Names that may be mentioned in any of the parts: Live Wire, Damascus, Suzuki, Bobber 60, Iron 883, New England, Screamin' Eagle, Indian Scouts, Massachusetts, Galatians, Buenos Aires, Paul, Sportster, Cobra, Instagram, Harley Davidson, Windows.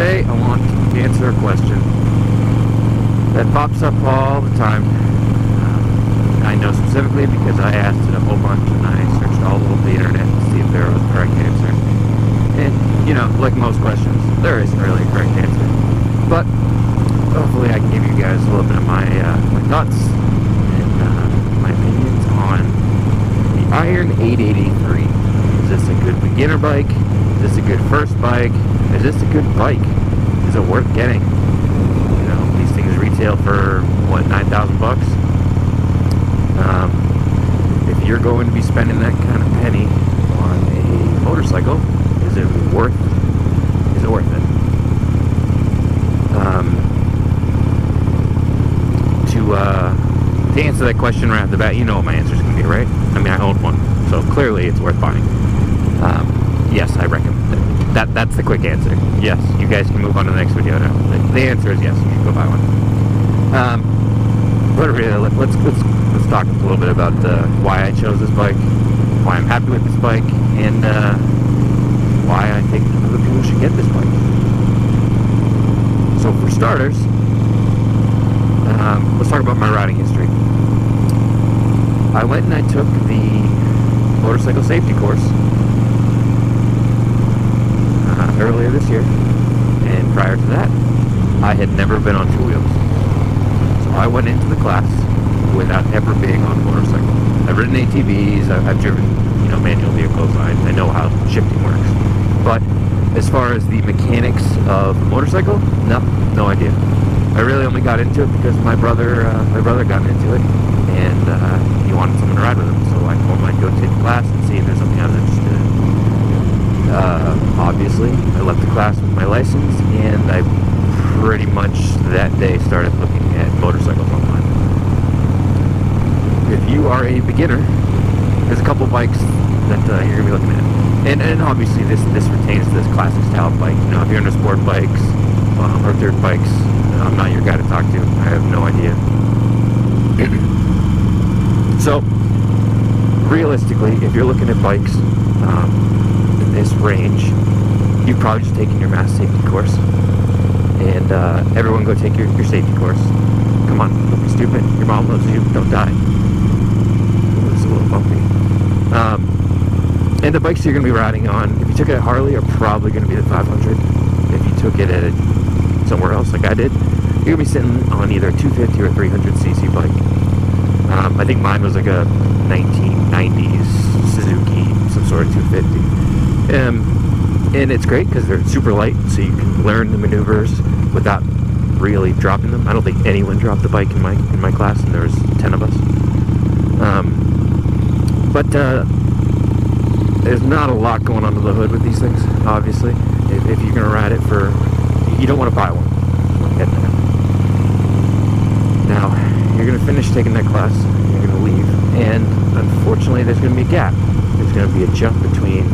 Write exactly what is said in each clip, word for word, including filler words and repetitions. Today I want to answer a question that pops up all the time. I know specifically because I asked it a whole bunch and I searched all over the internet to see if there was a correct answer. And, you know, like most questions, there isn't really a correct answer. But hopefully I can give you guys a little bit of my, uh, my thoughts and uh, my opinions on the Iron eight eighty-three. Is this a good beginner bike? Is this a good first bike? Is this a good bike? Is it worth getting? You know, these things retail for, what, nine thousand bucks? Um, if you're going to be spending that kind of penny on a motorcycle, is it worth, is it worth it? Um, to, uh, to answer that question right off the bat, you know what my answer is going to be, right? I mean, I own one, so clearly it's worth buying. Um, Yes, I recommend it. That, that's the quick answer. Yes, you guys can move on to the next video now. The, the answer is yes, you should go buy one. Um, but really, let's, let's, let's talk a little bit about uh, why I chose this bike, why I'm happy with this bike, and uh, why I think other people should get this bike. So for starters, um, let's talk about my riding history. I went and I took the motorcycle safety course earlier this year, and prior to that I had never been on two wheels, so I went into the class without ever being on a motorcycle. I've ridden A T Vs, I've, I've driven, you know, manual vehicles, I, I know how shifting works, but as far as the mechanics of a motorcycle, no, no idea. I really only got into it because my brother uh, my brother got into it, and uh, he wanted someone to ride with him, so I told him I'd go take the class and see if there's something I was interested in. Uh, obviously, I left the class with my license, and I pretty much that day started looking at motorcycles online. If you are a beginner, there's a couple bikes that uh, you're going to be looking at. And, and obviously, this, this pertains to this classic style bike. You know, if you're into sport bikes um, or dirt bikes, I'm not your guy to talk to. I have no idea. So, realistically, if you're looking at bikes, um, this range, you've probably just taken your mass safety course, and uh, everyone go take your, your safety course. Come on, don't be stupid, your mom loves you, don't die. Ooh, it's a little bumpy. Um, and the bikes you're going to be riding on, if you took it at Harley, are probably going to be the five hundred. If you took it at somewhere else like I did, you're going to be sitting on either a two fifty or a three hundred c c bike. Um, I think mine was like a nineteen nineties Suzuki, some sort of two fifty. Um, and it's great because they're super light, so you can learn the maneuvers without really dropping them. I don't think anyone dropped the bike in my in my class, and there was ten of us. Um, but uh, there's not a lot going under the hood with these things, obviously. If, if you're going to ride it for, you don't want to buy one. Get that. Now, you're going to finish taking that class, you're going to leave, and unfortunately there's going to be a gap. There's going to be a jump between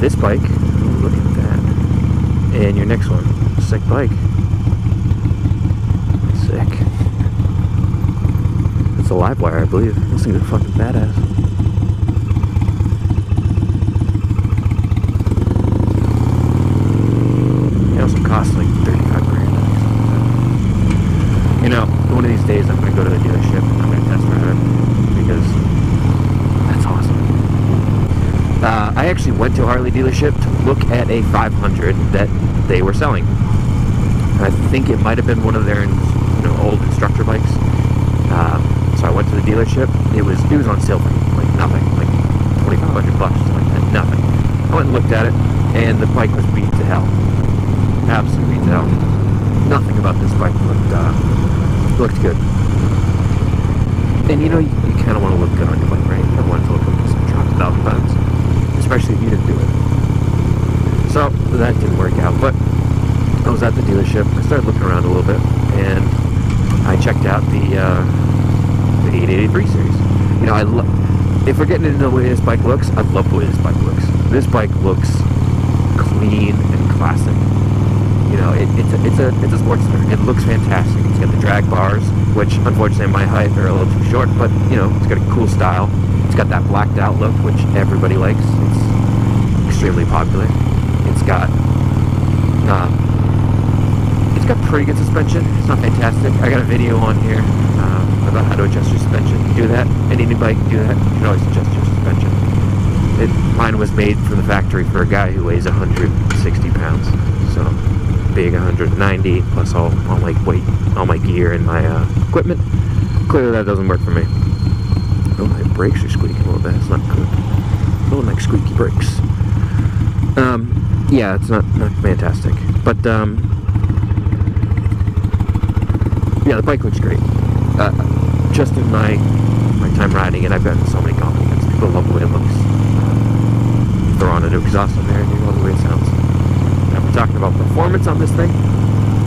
this bike, ooh, look at that, and your next one. Sick bike. Sick. It's a Live Wire, I believe. This thing's a fucking badass. It also costs like thirty-five grand. You know, one of these days I'm gonna go to the dealership and I'm gonna test ride it because Uh, I actually went to a Harley dealership to look at a five hundred that they were selling. I think it might have been one of their, you know, old instructor bikes. Um, so I went to the dealership. It was it was on sale for like nothing, like twenty-five hundred bucks, like that, nothing. I went and looked at it, and the bike was beat to hell, absolutely beat to hell. Nothing about this bike looked uh, looked good. And you know, you, you kind of want to look good on your bike, right? I wanted to look good because I dropped a thousand pounds. Especially if you didn't do it. So that didn't work out, but I was at the dealership, I started looking around a little bit, and I checked out the, uh, the eight eighty-three series. You know, I love, if we're getting into the way this bike looks, I love the way this bike looks. This bike looks clean and classic. You know, it, it's, a, it's, a, it's a Sportster. It looks fantastic. It's got the drag bars, which unfortunately my height are a little too short, but you know, it's got a cool style. It's got that blacked out look, which everybody likes. It's extremely popular. It's got Um, it's got pretty good suspension. It's not fantastic. I got a video on here um, about how to adjust your suspension. You do that. Any new bike, do that. You can always adjust your suspension. It, mine was made from the factory for a guy who weighs one hundred sixty pounds. So big, one hundred ninety, plus all, all my weight, all my gear and my uh, equipment. Clearly that doesn't work for me. Oh, my brakes are squeaking a little bit. It's not good. Oh, like squeaky brakes. Um, yeah, it's not, not fantastic. But, um, yeah, the bike looks great. Uh, just in my my time riding it, I've gotten so many compliments. People love the way it looks. Um, throw on a new exhaust on there and you love the way it sounds. Now, we're talking about performance on this thing.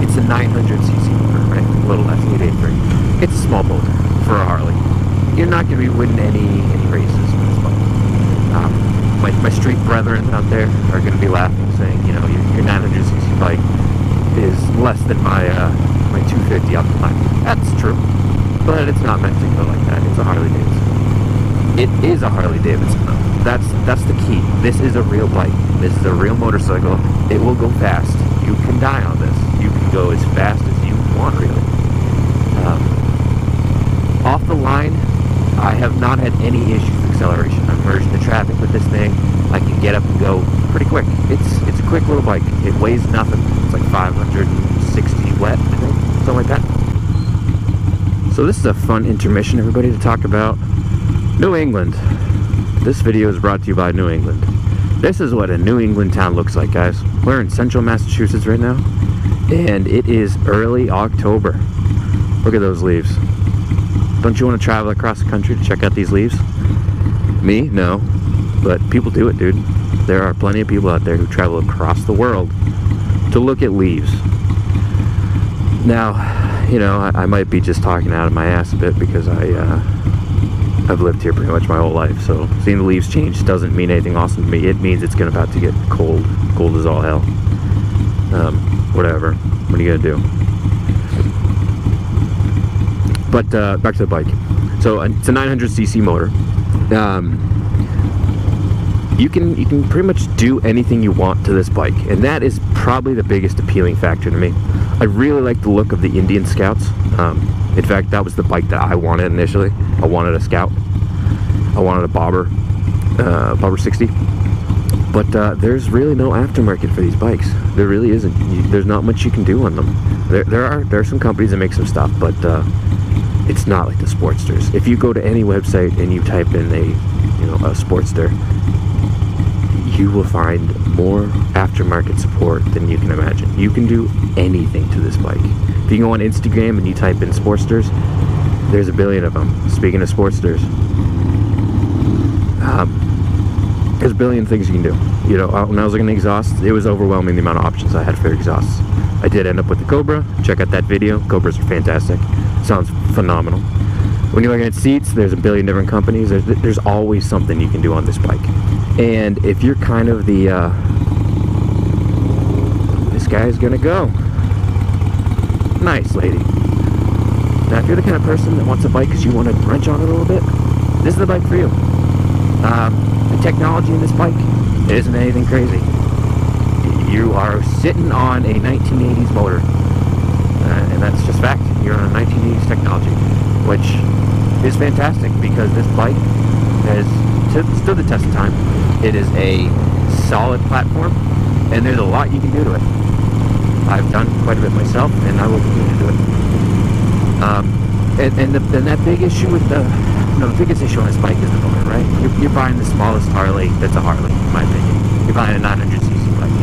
It's a nine hundred c c motor, right? A little F eight eighty-three. It's a small motor for a Harley. You're not going to be winning any, any races with this bike. Um, my, my street brethren out there are going to be laughing, saying, you know, your, your nine hundred c c bike is less than my uh, my two fifty up the line. That's true, but it's not meant to go like that. It's a Harley Davidson. It is a Harley Davidson, though. That's, that's the key. This is a real bike. This is a real motorcycle. It will go fast. You can die on this. You can go as fast as you want, really. Um, off the line, I have not had any issues with acceleration. I'm merged into traffic with this thing. I can get up and go pretty quick. It's it's a quick little bike. It weighs nothing. It's like five hundred sixty wet, I think, something like that. So this is a fun intermission, everybody, to talk about New England. This video is brought to you by New England. This is what a New England town looks like, guys. We're in central Massachusetts right now, and it is early October. Look at those leaves. Don't you want to travel across the country to check out these leaves? Me? No. But people do it, dude. There are plenty of people out there who travel across the world to look at leaves. Now, you know, I, I might be just talking out of my ass a bit because I, uh, I've lived here pretty much my whole life, so seeing the leaves change doesn't mean anything awesome to me. It means it's gonna about to get cold. Cold as all hell. Um, whatever. What are you gonna do? But uh, back to the bike. So it's a nine hundred c c motor. Um, you can you can pretty much do anything you want to this bike, and that is probably the biggest appealing factor to me. I really like the look of the Indian Scouts. Um, in fact, that was the bike that I wanted initially. I wanted a Scout. I wanted a Bobber, uh, Bobber sixty. But uh, there's really no aftermarket for these bikes. There really isn't. You, there's not much you can do on them. There there are there are some companies that make some stuff, but. Uh, It's not like the Sportsters. If you go to any website and you type in a, you know, a Sportster, you will find more aftermarket support than you can imagine. You can do anything to this bike. If you go on Instagram and you type in Sportsters, there's a billion of them. Speaking of Sportsters, um, there's a billion things you can do. You know, when I was looking at exhausts, it was overwhelming the amount of options I had for exhausts. I did end up with the Cobra. Check out that video. Cobras are fantastic. Sounds phenomenal. When you're looking at seats, there's a billion different companies. There's, there's always something you can do on this bike. And if you're kind of the, uh, this guy's gonna go. Nice, lady. Now, if you're the kind of person that wants a bike because you want to wrench on it a little bit, this is the bike for you. Um, the technology in this bike isn't anything crazy. You are sitting on a nineteen eighties motor. Uh, and that's just fact. You're on a nineteen eighties technology, which is fantastic because this bike has stood the test of time. It is a solid platform, and there's a lot you can do to it. I've done quite a bit myself, and I will continue to do it. Um, and and, the, and that big issue with the, no, the biggest issue on this bike is the motor, right? You're, you're buying the smallest Harley that's a Harley, in my opinion. You're buying a nine hundred c c bike,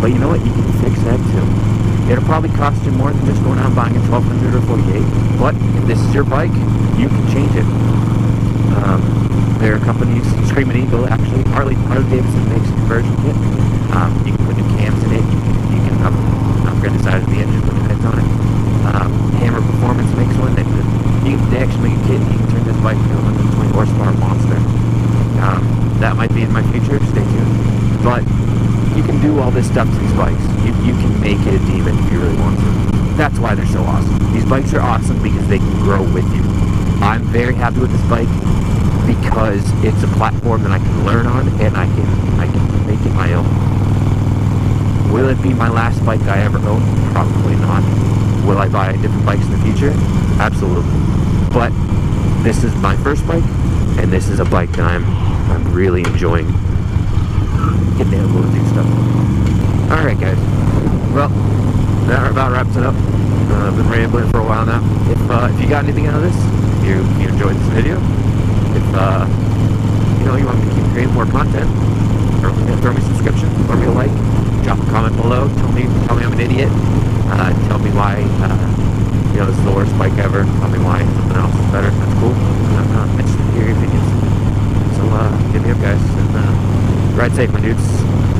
but you know what? You can fix that too. It'll probably cost you more than just going out and buying a twelve hundred or forty-eight, but if this is your bike, you can change it. Um, there are companies, Screamin' Eagle actually, Harley, Harley Davidson makes a conversion kit. Um, you can put new cams in it, you can, you can up, upgrade the size of the engine, put new heads on it. Um, Hammer Performance makes one, they, you, they actually make a kit, you can turn this bike into a one hundred twenty horsepower monster. Um, that might be in my future, stay tuned. But you can do all this stuff to these bikes. You, you can make it a demon if you really want to. That's why they're so awesome. These bikes are awesome because they can grow with you. I'm very happy with this bike because it's a platform that I can learn on and I can I can make it my own. Will it be my last bike I ever own? Probably not. Will I buy different bikes in the future? Absolutely. But this is my first bike, and this is a bike that I'm I'm really enjoying. Get the little dude stuff. All right, guys. Well, that about wraps it up. Uh, I've been rambling for a while now. If uh, if you got anything out of this, if you if you enjoyed this video, if uh, you know you want me to keep creating more content, throw, throw me a subscription, throw me a like, drop a comment below, tell me tell me I'm an idiot, uh, tell me why. Uh, You know, this is the worst bike ever. Tell me why something else is better. That's cool. I'm not interested in your opinions. So, uh, hit me up, guys. And, uh, ride safe, my dudes.